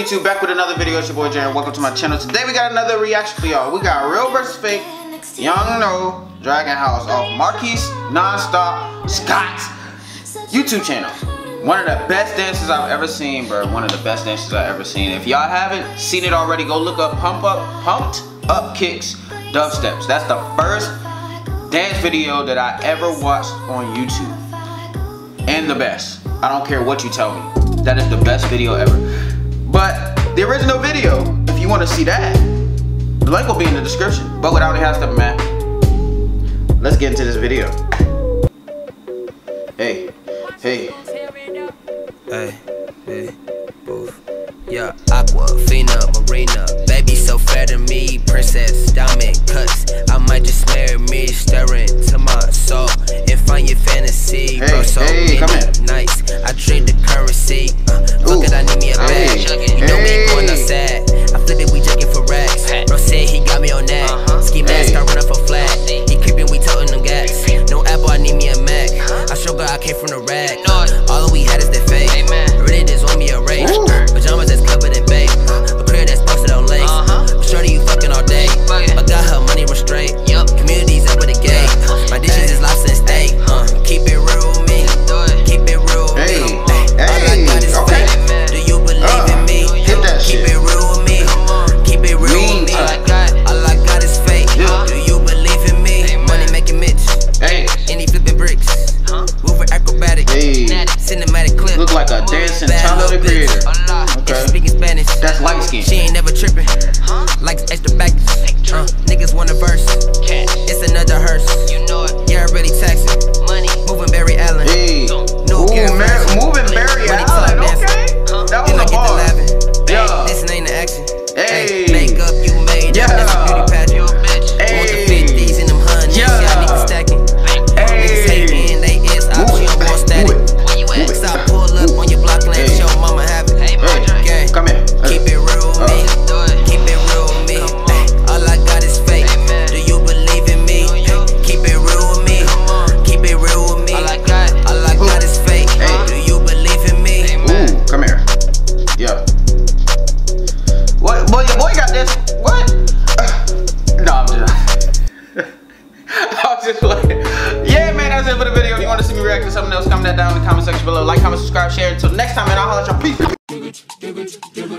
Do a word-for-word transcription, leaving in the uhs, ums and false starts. YouTube, back with another video. It's your boy Jaren. Welcome to my channel. Today we got another reaction for y'all. We got Real versus. Fake, Young No, Dragon House off Marquis Nonstop Scott's YouTube channel. One of the best dances I've ever seen, bro. One of the best dances I've ever seen. If y'all haven't seen it already, go look up Pump Up Pumped Up Kicks Dub Steps. That's the first dance video that I ever watched on YouTube. And the best. I don't care what you tell me. That is the best video ever. But the original video, if you want to see that, the link will be in the description. But without any half step, man, let's get into this video. Hey, hey, hey, hey, boof. Yeah, Aqua, Fina, Marina, baby so fair to me, princess, stomach, cuss. I might just marry me, stirring to my soul and find your fantasy. Hey, bro, so hey, come in. Nice, I trade the currency. Uh, look at I need me a bag. Hey. Something else, comment that down in the comment section below. Like, comment, subscribe, share. Until next time, man, I'll holler at y'all. Peace.